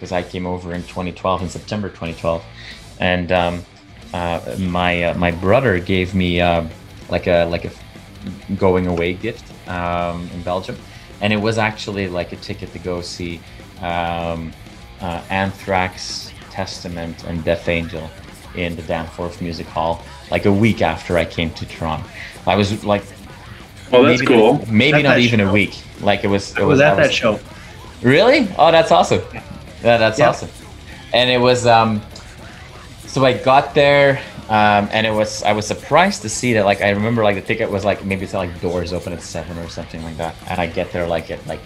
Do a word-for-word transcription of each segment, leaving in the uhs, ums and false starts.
because I came over in twenty twelve, in September twenty twelve, and um, uh, my uh, my brother gave me uh, like a like a going away gift um, in Belgium, and it was actually like a ticket to go see um, uh, Anthrax, Testament, and Death Angel in the Danforth Music Hall, like a week after I came to Toronto. I was like, "Oh, that's maybe cool." Not, maybe that not that even show. a week. Like it was. It I was, was at that was, show. Really? Oh, that's awesome. Yeah, yeah that's yeah. awesome. And it was. Um, so I got there, um, and it was. I was surprised to see that. Like I remember, like the ticket was like maybe it's like doors open at seven or something like that. And I get there like at like,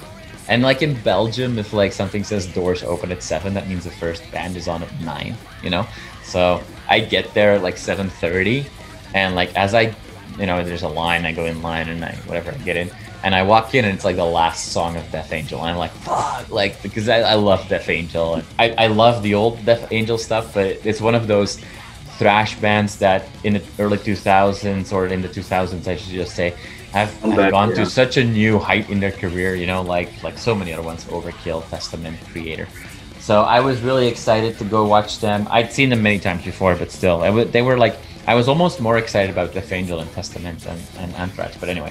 and like in Belgium, if like something says doors open at seven, that means the first band is on at nine. You know. So I get there at like seven thirty, and like as I, you know, there's a line, I go in line and I, whatever, I get in, and I walk in and it's like the last song of Death Angel, and I'm like, fuck, like, because I, I love Death Angel, and I, I love the old Death Angel stuff, but it's one of those thrash bands that in the early two thousands, or in the two thousands, I should just say, have, have back, gone yeah. to such a new height in their career, you know, like, like so many other ones, Overkill, Testament, Creator. So I was really excited to go watch them. I'd seen them many times before, but still, I w they were like, I was almost more excited about Death Angel and Testament and, and Anthrax, but anyway.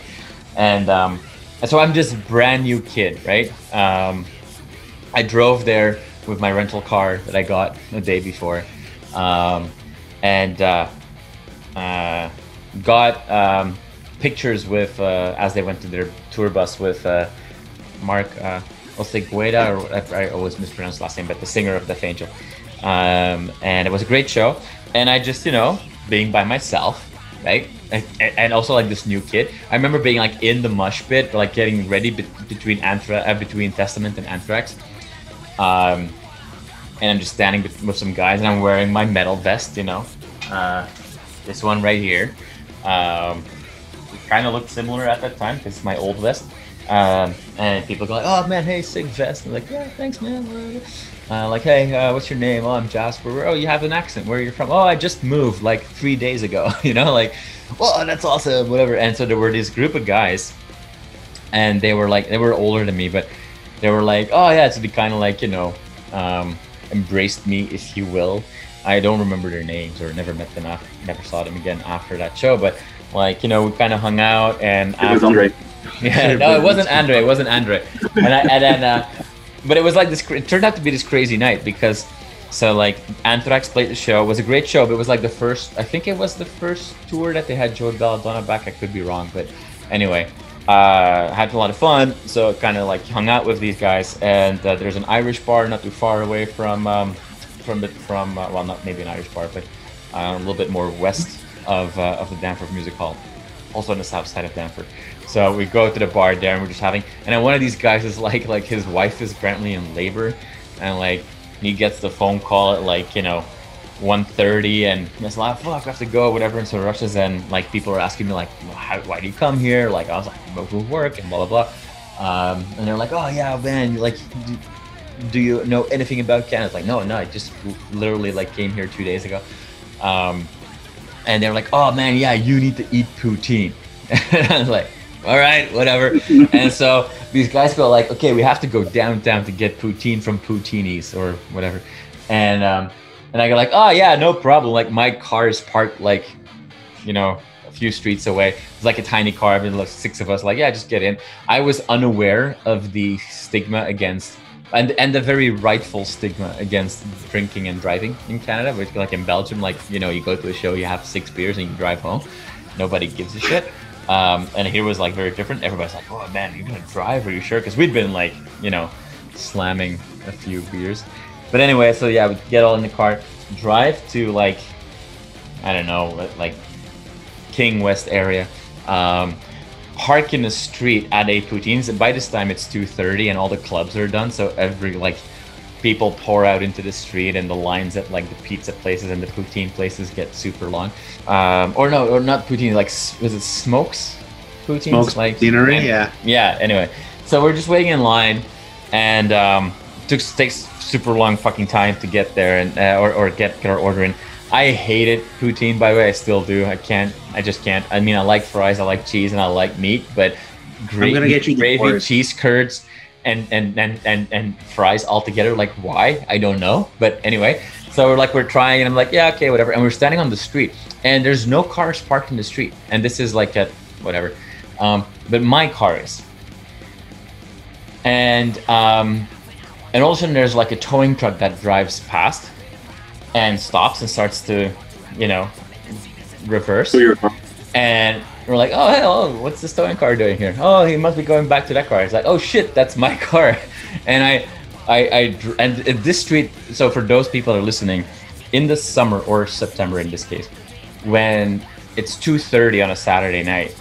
And um, so I'm just brand new kid, right? Um, I drove there with my rental car that I got the day before, um, and uh, uh, got um, pictures with, uh, as they went to their tour bus with uh, Mark, uh, Osegueda, or I always mispronounce last name, but the singer of Death Angel. Um, and it was a great show. And I just, you know, being by myself, right? And, and also like this new kid. I remember being like in the mosh pit, like getting ready be between Anthra uh, between Testament and Anthrax. Um, and I'm just standing with some guys, and I'm wearing my metal vest, you know, uh, this one right here. Um, it kind of looked similar at that time because it's my old vest. Um, and people go like, "Oh man, hey, sick vest." And I'm like, "Yeah, thanks, man." Uh, like, "Hey, uh, what's your name?" "Oh, I'm Jasper." "Oh, you have an accent. Where are you from?" "Oh, I just moved like three days ago." You know, like, "Whoa, that's awesome," whatever. And so there were this group of guys, and they were like, they were older than me, but they were like, "Oh yeah," so they kind of like, you know, um, embraced me, if you will. I don't remember their names, or never met them, after, never saw them again after that show. But like, you know, we kind of hung out, and it after, was Andre. Yeah, no, it wasn't Andre. It wasn't Andre. And, I, and then, uh, but it was like this. It turned out to be this crazy night because, so like Anthrax played the show. It was a great show, but it was like the first. I think it was the first tour that they had Joey Belladonna back. I could be wrong, but anyway, uh, had a lot of fun. So kind of like hung out with these guys, and uh, there's an Irish bar not too far away from um, from the, from uh, well, not maybe an Irish bar, but uh, a little bit more west of uh, of the Danforth Music Hall, also on the south side of Danforth. So we go to the bar there, and we're just having, and then one of these guys is like, like his wife is apparently in labor, and like he gets the phone call at like, you know, one thirty, and it's like, fuck, I have to go, whatever, and so he rushes, and like people are asking me like, well, how, why do you come here? Like I was like, I'm over work and blah blah blah, um, and they're like, oh yeah man, like do, do you know anything about Canada? Like no no, I just literally like came here two days ago, um, and they're like, oh man, yeah, you need to eat poutine. And I was like, all right, whatever. And so these guys go like, okay, we have to go downtown to get poutine from Poutinis or whatever. And um, and I go like, oh yeah, no problem. Like my car is parked like, you know, a few streets away. It's like a tiny car. I mean, like six of us. Like yeah, just get in. I was unaware of the stigma against, and and the very rightful stigma against drinking and driving in Canada. Which like in Belgium, like you know, you go to a show, you have six beers, and you drive home. Nobody gives a shit. Um, and here was like very different. Everybody's like, oh man, you're gonna drive, are you sure? Because we'd been like, you know, slamming a few beers. But anyway, so yeah, we get all in the car, drive to like, I don't know, like King West area, um, park in the street at a poutine's, and by this time it's two thirty and all the clubs are done. So every like people pour out into the street, and the lines at like the pizza places and the poutine places get super long. Um, or no, or not poutine, like was it Smokes Poutine? Smokes like, Poutinery, and, yeah. Yeah, anyway. So we're just waiting in line, and um, took, takes super long fucking time to get there, and uh, or, or get, get our order in. I hated poutine, by the way, I still do. I can't, I just can't. I mean, I like fries, I like cheese, and I like meat, but gravy, I'm gonna get you gravy, cheese curds, and and and and and fries all together. Like, why? I don't know. But anyway, so we're like, we're trying, and I'm like, yeah, okay, whatever. And we're standing on the street, and there's no cars parked in the street. And this is like a whatever, um, but my car is. And um, and all of a sudden, there's like a towing truck that drives past and stops and starts to, you know, reverse. And we're like, oh, hello, what's this towing car doing here? Oh, he must be going back to that car. It's like, oh shit, that's my car. And I, I, I, and this street, so for those people that are listening, in the summer or September in this case, when it's two thirty on a Saturday night,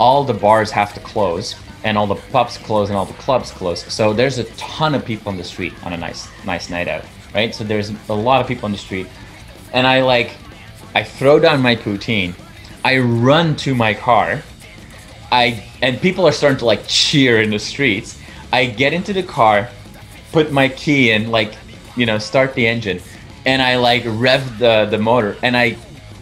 all the bars have to close and all the pubs close and all the clubs close. So there's a ton of people on the street on a nice, nice night out, right? So there's a lot of people on the street. And I like, I throw down my poutine, I run to my car, I and people are starting to like cheer in the streets. I get into the car, put my key in, like, you know, start the engine, and I like rev the, the motor, and I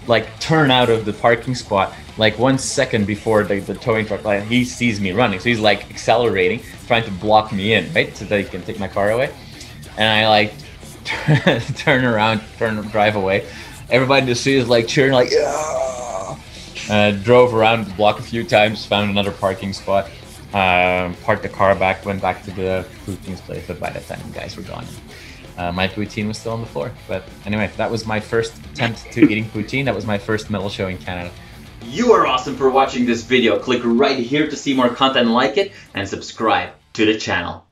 like turn out of the parking spot like one second before the, the towing truck, like, he sees me running. So he's like accelerating, trying to block me in, right? So that he can take my car away. And I like turn around, turn drive away. Everybody in the street is like cheering, like, yeah. Uh, drove around the block a few times, found another parking spot, uh, parked the car back, went back to the poutine's place. But by that time, the guys were gone. Uh, my poutine was still on the floor. But anyway, that was my first attempt to eating poutine. That was my first metal show in Canada. You are awesome for watching this video. Click right here to see more content like it and subscribe to the channel.